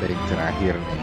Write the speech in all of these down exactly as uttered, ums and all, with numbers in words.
mistake terakhir nih.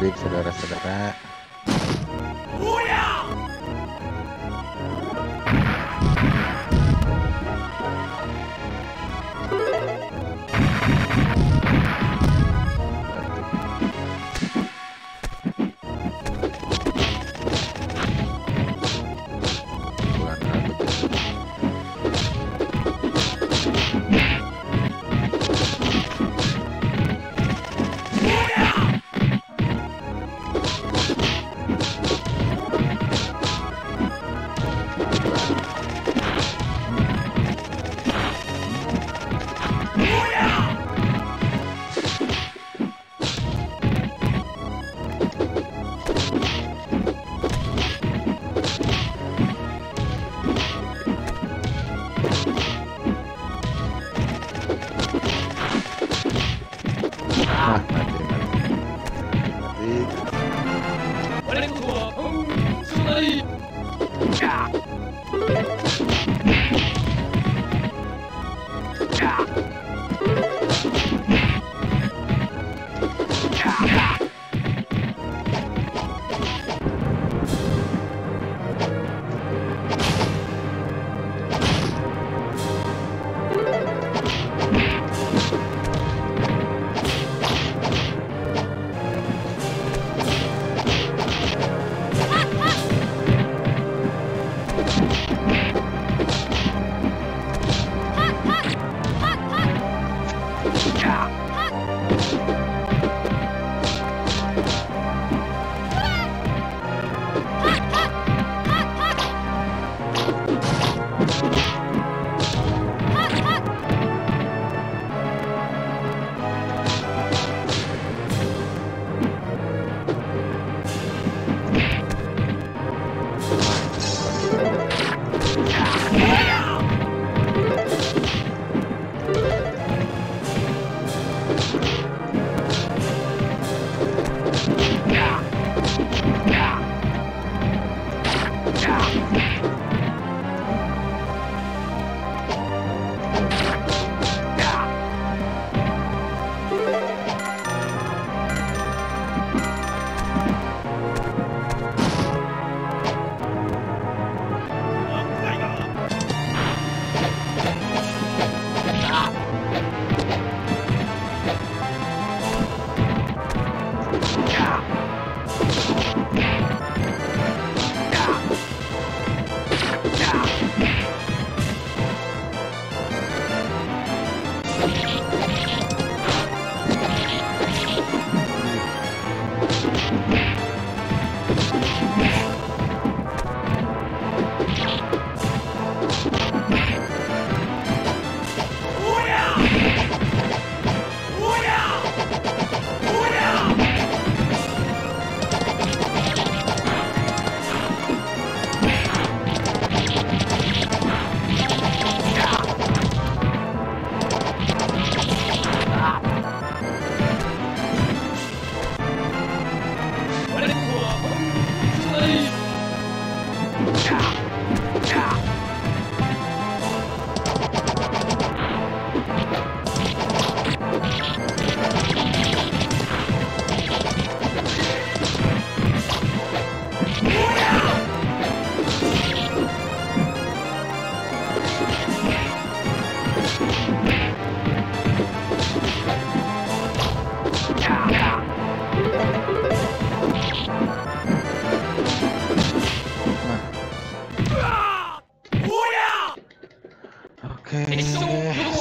break, saudara-saudara.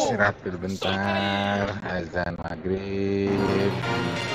Istirahat bentar, azan maghrib.